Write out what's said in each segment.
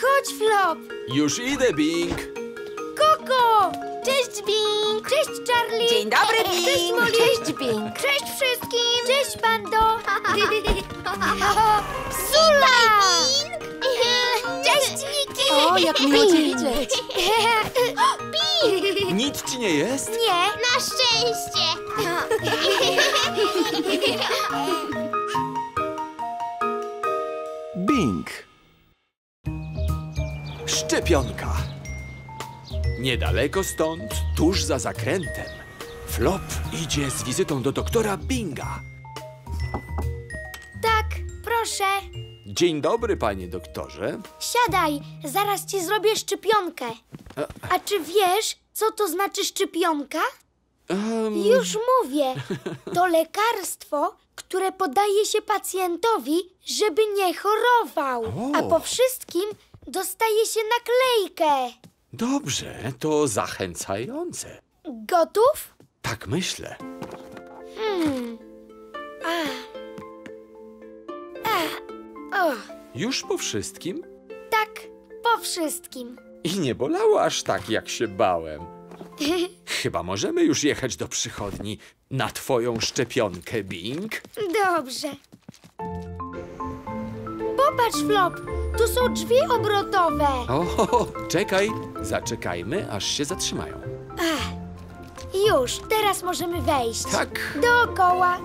Chodź, Flop! Już idę, Bing! Koko! Cześć, Bing! Cześć, Charlie! Dzień dobry, Bing! Cześć, Molly! Cześć, Bing! Cześć wszystkim! Cześć, Pando! Sula! Cześć, Miki! O, jak miło cię widzieć! Bing! Nic ci nie jest? Nie, na szczęście! Bing! Szczepionka. Niedaleko stąd, tuż za zakrętem, Flop idzie z wizytą do doktora Binga. Tak, proszę. Dzień dobry, panie doktorze. Siadaj, zaraz ci zrobię szczepionkę. A czy wiesz, co to znaczy szczepionka? Już mówię. To lekarstwo, które podaje się pacjentowi, żeby nie chorował. A po wszystkim dostaje się naklejkę. Dobrze, to zachęcające. Gotów? Tak myślę. Już po wszystkim? Tak, po wszystkim. I nie bolało aż tak, jak się bałem. Chyba możemy już jechać do przychodni na twoją szczepionkę, Bing. Dobrze. Popatrz, Flop, tu są drzwi obrotowe. O, czekaj, zaczekajmy, aż się zatrzymają. Już, teraz możemy wejść. Tak. Dookoła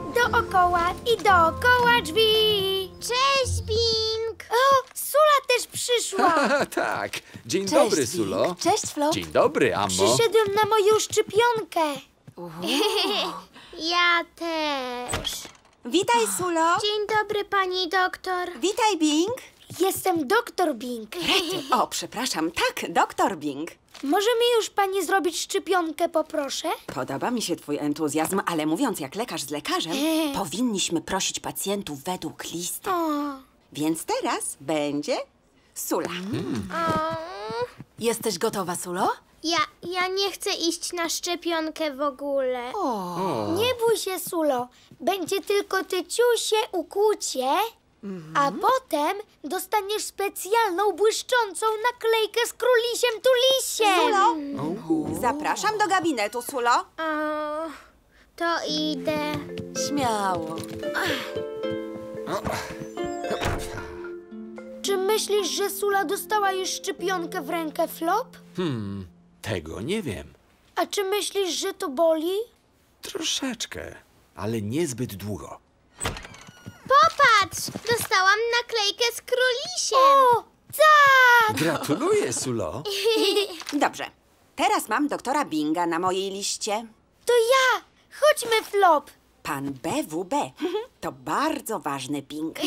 i dookoła drzwi. Cześć, Bing. O, Sula też przyszła. Tak, dzień dobry, Sulo. Bing. Cześć, Flop. Dzień dobry, Ammo. Przyszedłem na moją szczepionkę. Ja też. Witaj, Sulo. Dzień dobry, pani doktor. Witaj, Bing. Jestem doktor Bing. O, przepraszam, tak, doktor Bing. Może mi już pani zrobić szczepionkę, poproszę? Podoba mi się twój entuzjazm, ale mówiąc jak lekarz z lekarzem, powinniśmy prosić pacjentów według listy. Więc teraz będzie Sula. Jesteś gotowa, Sulo? Ja nie chcę iść na szczepionkę w ogóle. Nie bój się, Sulo. Będzie tylko tyciusie ukłucie, a potem dostaniesz specjalną, błyszczącą naklejkę z Królisiem Tulisiem. Sulo, zapraszam do gabinetu, Sulo. To idę. Śmiało. Czy myślisz, że Sula dostała już szczepionkę w rękę, Flop? Tego nie wiem. A czy myślisz, że to boli? Troszeczkę, ale niezbyt długo. Popatrz! Dostałam naklejkę z Królisiem! O, tak! Gratuluję, Sulo. Dobrze, teraz mam doktora Binga na mojej liście. To ja! Chodźmy, Flop! Pan BWB to bardzo ważny Bing.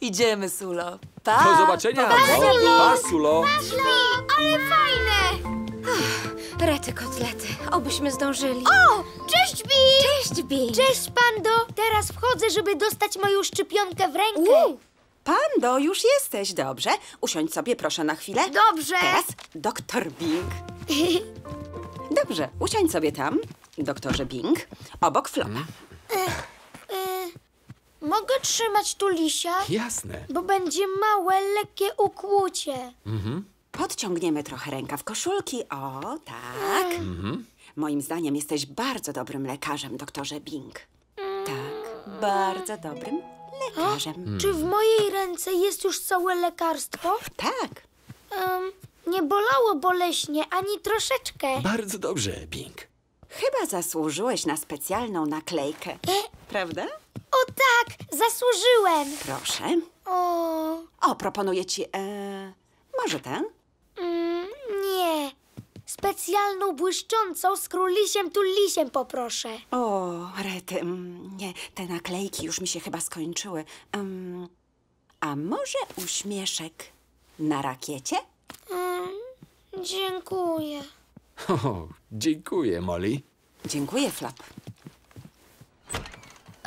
Idziemy, Sulo. Pa! Do zobaczenia! Pa, Sulo! Ale fajne! Rety kotlety, obyśmy zdążyli. O! Cześć, Bing! Cześć, Bing! Cześć, Pando! Teraz wchodzę, żeby dostać moją szczepionkę w rękę. Pando, już jesteś, dobrze? Usiądź sobie, proszę, na chwilę. Dobrze! Teraz doktor Bing. Dobrze, usiądź sobie tam, doktorze Bing, obok Flopa. Mogę trzymać tu lisia? Jasne. Bo będzie małe, lekkie ukłucie. Podciągniemy trochę rękaw koszulki. O, tak. Moim zdaniem jesteś bardzo dobrym lekarzem, doktorze Bing. Tak, bardzo dobrym lekarzem. Czy w mojej ręce jest już całe lekarstwo? Tak. Nie bolało boleśnie, ani troszeczkę. Bardzo dobrze, Bing. Chyba zasłużyłeś na specjalną naklejkę, prawda? O tak, zasłużyłem. Proszę. Proponuję ci, może tę? Nie. Specjalną, błyszczącą z Królisiem Tulisiem poproszę. O, Rety, nie, te naklejki już mi się chyba skończyły. A może uśmieszek na rakiecie? Dziękuję. Dziękuję, Molly. Dziękuję, Flop.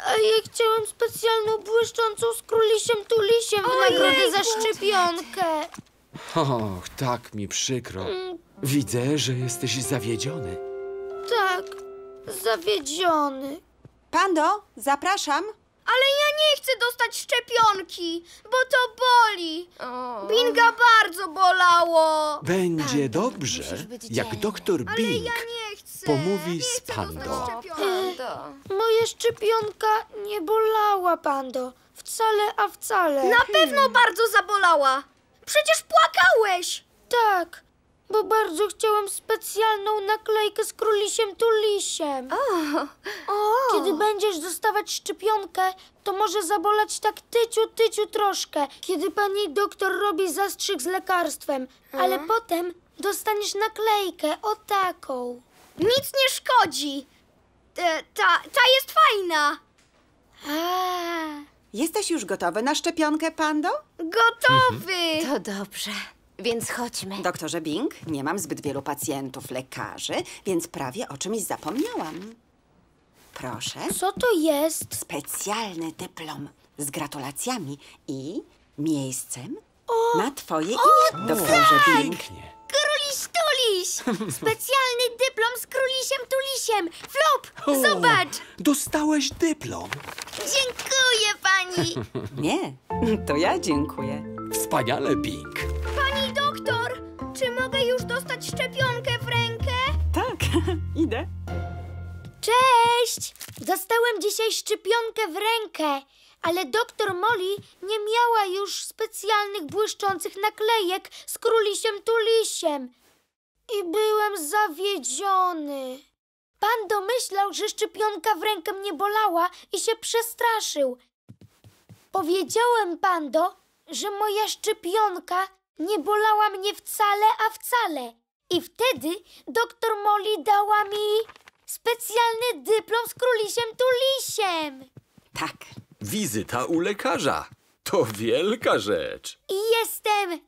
A ja chciałem specjalną, błyszczącą z Królisiem Tulisiem w nagrodę za szczepionkę. Och, tak mi przykro. Widzę, że jesteś zawiedziony. Tak, zawiedziony. Pando, zapraszam. Ale ja nie chcę dostać szczepionki, bo to boli. Binga bardzo bolało. Będzie dobrze, jak doktor Bing pomówi z Pando. Moja szczepionka nie bolała, Pando. Wcale, a wcale. Na pewno bardzo zabolała. Przecież płakałeś. Tak, bo bardzo chciałam specjalną naklejkę z Królisiem Tulisiem. Kiedy będziesz dostawać szczepionkę, to może zabolać tak tyciu troszkę, kiedy pani doktor robi zastrzyk z lekarstwem. Ale potem dostaniesz naklejkę o taką. Nic nie szkodzi. Ta jest fajna. Jesteś już gotowy na szczepionkę, Pando? Gotowy! To dobrze. Więc chodźmy. Doktorze Bing, nie mam zbyt wielu pacjentów, lekarzy, więc prawie o czymś zapomniałam. Proszę. Co to jest? Specjalny dyplom z gratulacjami i miejscem na twoje imię, doktorze Bing. Królis Tuliś! Specjalny dyplom z Królisiem Tulisiem. Flop, zobacz! Dostałeś dyplom. Dziękuję, pani. Nie, to ja dziękuję. Wspaniale, Bing. Pani doktor, czy mogę już dostać szczepionkę w rękę? Tak, idę. Cześć! Dostałem dzisiaj szczepionkę w rękę, ale doktor Molly nie miała już specjalnych błyszczących naklejek z Królisiem Tulisiem. I byłem zawiedziony. Pan domyślał, że szczepionka w rękę mnie bolała i się przestraszył. Powiedziałem Pando, że moja szczepionka nie bolała mnie wcale, a wcale. I wtedy doktor Molly dała mi specjalny dyplom z Królisiem Tulisiem. Tak. Wizyta u lekarza. To wielka rzecz. I jestem